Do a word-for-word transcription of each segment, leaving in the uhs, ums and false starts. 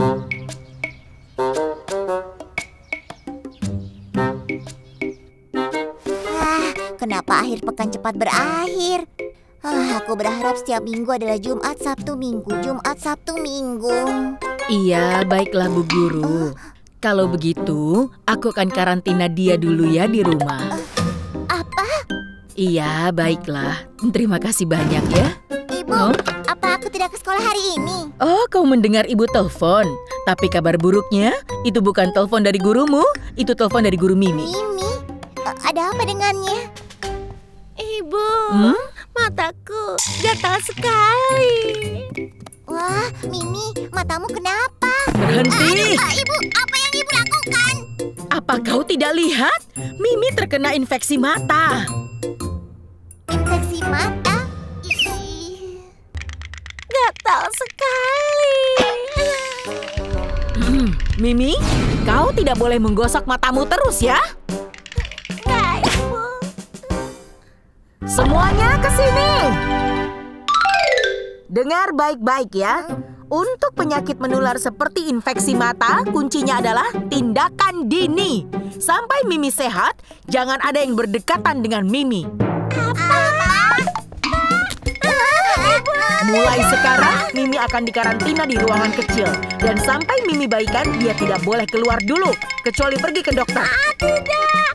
Ah, kenapa akhir pekan cepat berakhir? Ah, aku berharap setiap minggu adalah Jumat, Sabtu, Minggu, Jumat, Sabtu, Minggu. Iya, baiklah Bu Guru. Uh. Kalau begitu, aku akan karantina dia dulu ya di rumah. Uh, apa? Iya, baiklah. Terima kasih banyak ya. Ibu, no? Apa aku tidak ke sekolah hari ini? Oh, kau mendengar ibu telepon. Tapi kabar buruknya, itu bukan telepon dari gurumu. Itu telepon dari guru Mimi. Mimi? Ada apa dengannya? Ibu, hmm? Mataku gatal sekali. Wah, Mimi, matamu kenapa? Berhenti! Aduh, Ibu, apa yang Ibu lakukan? Apa kau tidak lihat? Mimi terkena infeksi mata. Infeksi mata? Gatal sekali. Hmm, Mimi, kau tidak boleh menggosok matamu terus ya. Nggak, Ibu. Semuanya ke sini. Dengar baik-baik ya. Untuk penyakit menular seperti infeksi mata, kuncinya adalah tindakan dini. Sampai Mimi sehat, jangan ada yang berdekatan dengan Mimi. Apa? Mulai sekarang, Mimi akan dikarantina di ruangan kecil. Dan sampai Mimi baikan, dia tidak boleh keluar dulu. Kecuali pergi ke dokter. Ah, tidak.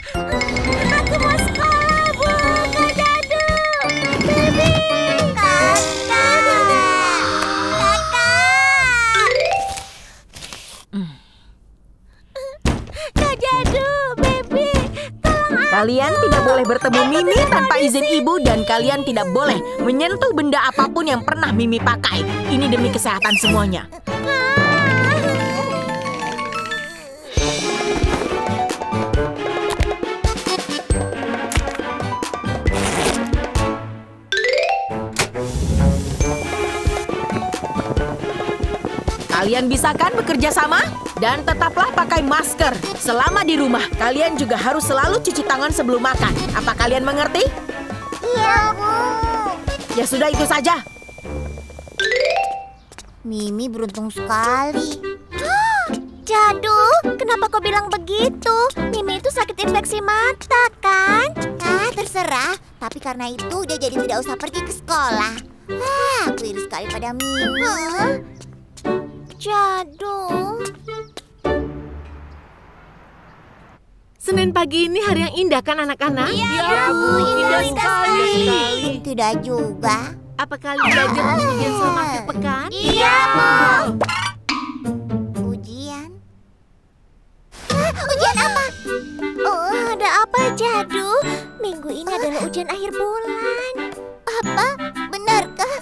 Aku mau sekolah, Bu. Kak Dadu. Mimi. Kakak. Kakak. Kak Dadu, Mimi. Kalian tidak boleh bertemu Mimi tanpa izin ibu dan kalian tidak boleh menyentuh benda apapun yang pernah Mimi pakai. Ini demi kesehatan semuanya. Kalian bisa kan bekerja sama? Dan tetaplah pakai masker selama di rumah. Kalian juga harus selalu cuci tangan sebelum makan. Apa kalian mengerti? Iya, Bu. Ya sudah, itu saja. Mimi beruntung sekali. Dadu, kenapa kau bilang begitu? Mimi itu sakit infeksi mata, kan? Nah, terserah. Tapi karena itu, dia jadi tidak usah pergi ke sekolah. Ah, aku iri sekali pada Mimi. Huh? Jadu. Senin pagi ini hari yang indah kan anak-anak? Iya, ya, Bu, indah, indah sekali. sekali. Tidak juga. Apa kalian belajar ujian selama akhir pekan? Iya, Bu. Ujian? Hah, ujian apa? Oh, ada apa, Jadu? Minggu ini uh. adalah ujian akhir bulan. Apa? Benarkah?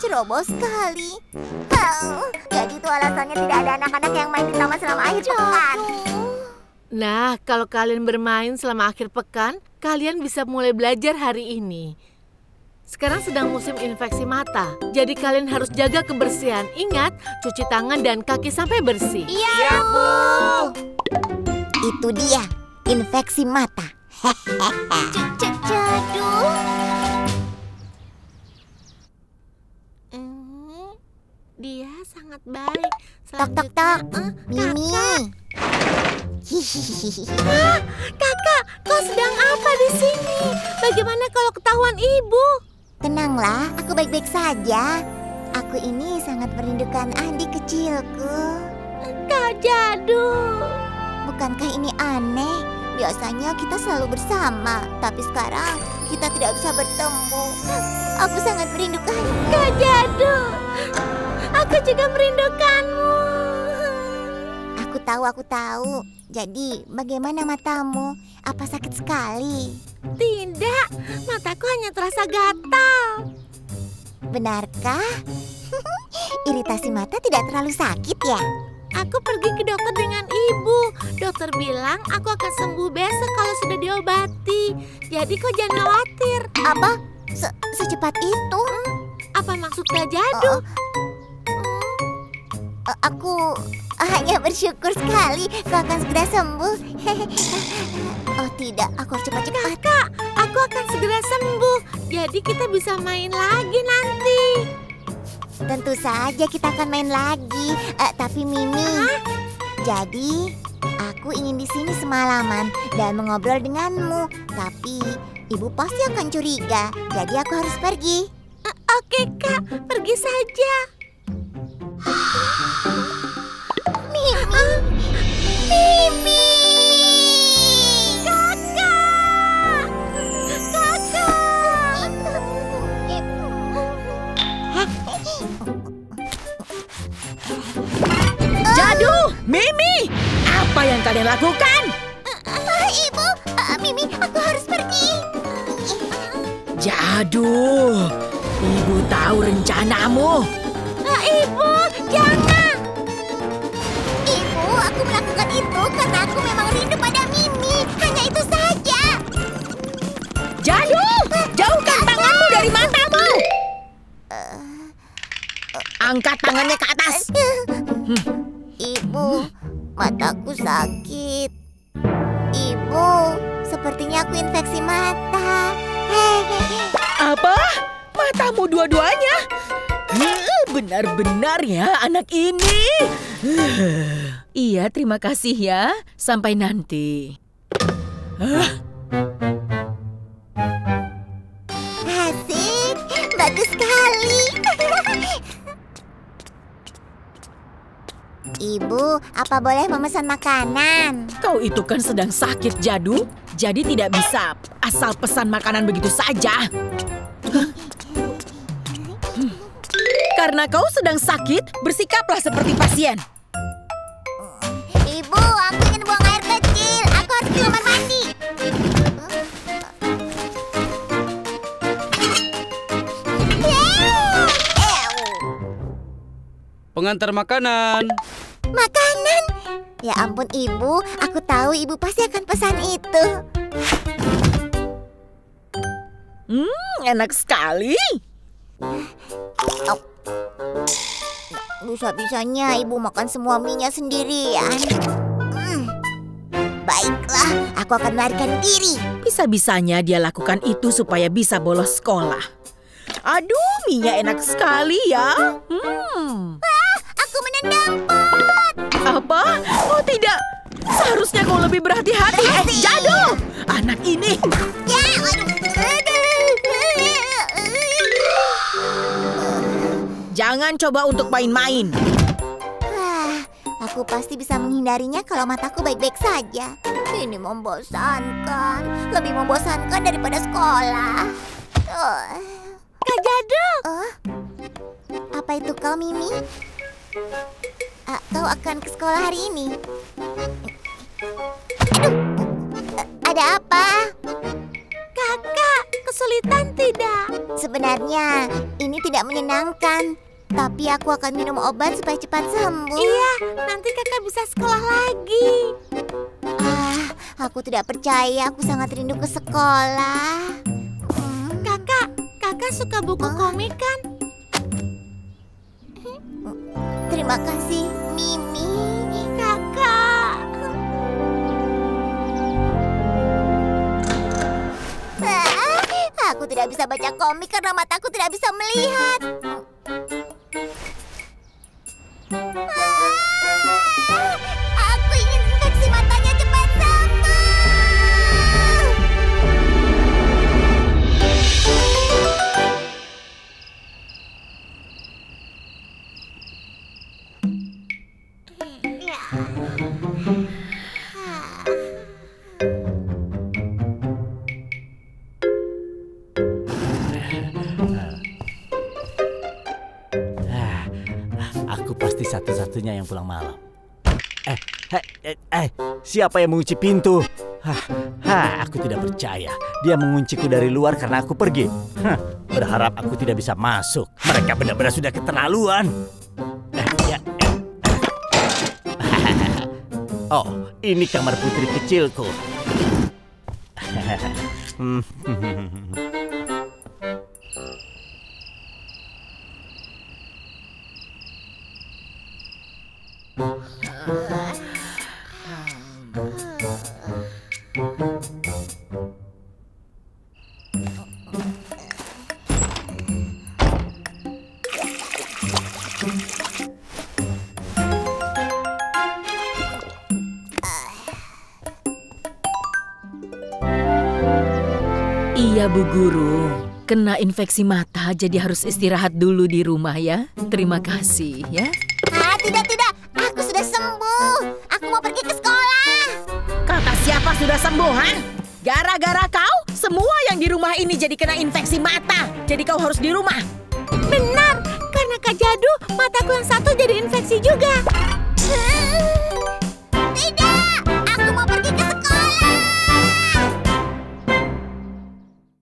Ceroboh sekali. Oh, jadi itu alasannya tidak ada anak-anak yang main di taman selama akhir pekan. Nah, kalau kalian bermain selama akhir pekan, kalian bisa mulai belajar hari ini. Sekarang sedang musim infeksi mata, jadi kalian harus jaga kebersihan. Ingat, cuci tangan dan kaki sampai bersih. Iya, ya, Bu. Itu dia, infeksi mata. Jaduh. Dia sangat baik. Tok tok tok. Uh, Mimi. Ah, kakak, kau sedang apa di sini? Bagaimana kalau ketahuan ibu? Tenanglah, aku baik-baik saja. Aku ini sangat merindukan adik kecilku. Kak Jadu. Bukankah ini aneh? Biasanya kita selalu bersama, tapi sekarang kita tidak bisa bertemu. Aku sangat merindukan Kak Jadu. Aku juga merindukanmu. Aku tahu, aku tahu. Jadi, bagaimana matamu? Apa sakit sekali? Tidak, mataku hanya terasa gatal. Benarkah? Iritasi mata tidak terlalu sakit ya? Aku pergi ke dokter dengan ibu. Dokter bilang aku akan sembuh besok kalau sudah diobati. Jadi kau jangan khawatir. Apa? Se- secepat itu? Hmm? Apa maksudnya Jadu? Oh. Aku hanya bersyukur sekali kau akan segera sembuh. Oh tidak, aku harus cepat-cepat. Kak, aku akan segera sembuh. Dia Jadi kita bisa main lagi nanti. Tentu saja kita akan main lagi. Uh, tapi Mimi, hah? Jadi aku ingin di sini semalaman dan mengobrol denganmu. Tapi ibu pasti akan curiga. Jadi aku harus pergi. Uh, Oke kak, pergi saja. Mimi, uh, Mimi. Jadu, Mimi, apa yang kalian lakukan? Uh, ibu, uh, Mimi, aku harus pergi. Jadu, ibu tahu rencanamu. Uh, ibu, jangan. Ibu, aku melakukan itu karena aku memang rindu pada Mimi. Hanya itu saja. Jadu, jauhkan tanganmu dari matamu. Uh. Angkat tangannya ke atas. Ibu, mataku sakit. Ibu, sepertinya aku infeksi mata. Apa? Matamu dua-duanya? Benar-benar ya anak ini. Iya, terima kasih ya. Sampai nanti. Asik, bagus sekali. Ibu, apa boleh memesan makanan? Kau itu kan sedang sakit, Jadu. Jadi tidak bisa asal pesan makanan begitu saja. Karena kau sedang sakit, bersikaplah seperti pasien. Ibu, aku ingin buang air kecil. Aku harus ke kamar mandi. Pengantar makanan. Makanan? Ya ampun ibu, aku tahu ibu pasti akan pesan itu. Hmm, enak sekali. Oh. Bisa-bisanya ibu makan semua mie-nya sendirian. Hmm. Baiklah, aku akan melarikan diri. Bisa-bisanya dia lakukan itu supaya bisa bolos sekolah. Aduh, mie-nya enak sekali ya. Hmm. Menendang pot. Apa? Oh tidak. Seharusnya kau lebih berhati-hati. Eh, Jadu, anak ini. Ya, jangan coba untuk main-main. Wah, aku pasti bisa menghindarinya kalau mataku baik-baik saja. Ini membosankan. Lebih membosankan daripada sekolah. Oh. Kak Jadu. Oh. Apa itu kau, Mimi? Uh, kau akan ke sekolah hari ini. Aduh, uh, ada apa? Kakak, kesulitan tidak? Sebenarnya ini tidak menyenangkan. Tapi aku akan minum obat supaya cepat sembuh. Iya, nanti kakak bisa sekolah lagi. Ah, aku tidak percaya. Aku sangat rindu ke sekolah. Hmm. Kakak, kakak suka buku oh. komik kan? Terima kasih, Mimi. Kakak. Ah, aku tidak bisa baca komik karena mataku tidak bisa melihat. Ah, aku ingin infeksi matanya cepat sembuh. Satu-satunya yang pulang malam. Eh, eh, eh, siapa yang mengunci pintu? Hah, ha, aku tidak percaya. Dia mengunciku dari luar karena aku pergi. Hah, berharap aku tidak bisa masuk. Mereka benar-benar sudah keterlaluan. Eh, ya, eh. Oh, ini kamar putri kecilku. Iya, Bu Guru. Kena infeksi mata, jadi harus istirahat dulu di rumah ya. Terima kasih ya. Ah, tidak, tidak. Aku sudah sembuh. Aku mau pergi ke sekolah. Kata siapa sudah sembuh, ha? Gara-gara kau, semua yang di rumah ini jadi kena infeksi mata. Jadi kau harus di rumah. Benar, karena Kak Jadu, mataku yang satu jadi infeksi juga.